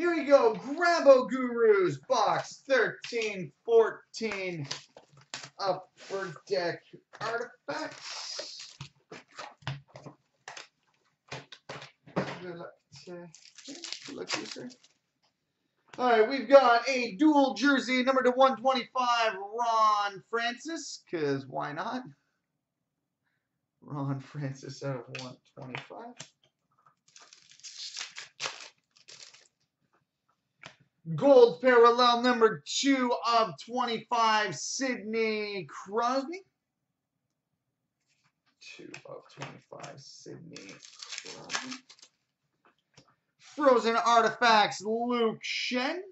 Here we go, Grabo Gurus, box 1314, upper deck artifacts. All right, we've got a dual jersey, number /125, Ron Francis, because why not? Ron Francis out of 125. Gold parallel number 2/25, Sydney Crosby. 2/25, Sydney Crosby. Frozen artifacts, Luke Shen.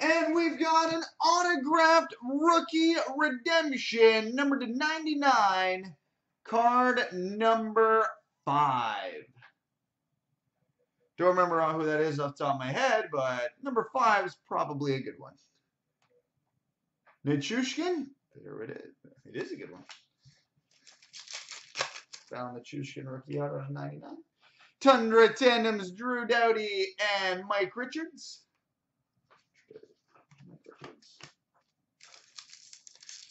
And we've got an autographed rookie redemption, number /99. Card number 5. Don't remember who that is off the top of my head, but number 5 is probably a good one. Nichushkin? There it is. It is a good one. Found the Nichushkin rookie out of 99. Tundra Tandems, Drew Doughty and Mike Richards.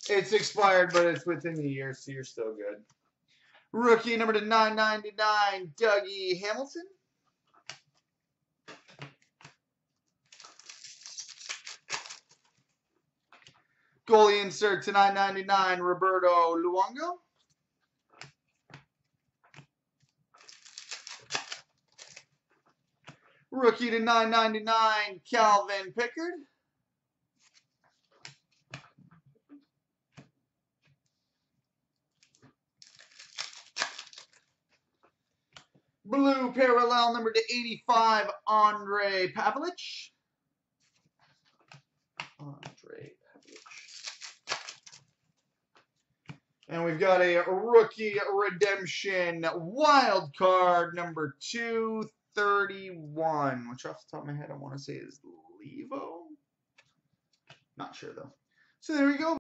It's expired, but it's within the year, so you're still good. Rookie number /999, Dougie Hamilton. Goalie insert /999, Roberto Luongo. Rookie /999, Calvin Pickard. Blue parallel number /85, Andre Pavlich. And we've got a rookie redemption wild card number 231, which off the top of my head I want to say is Levo. Not sure though. So there we go.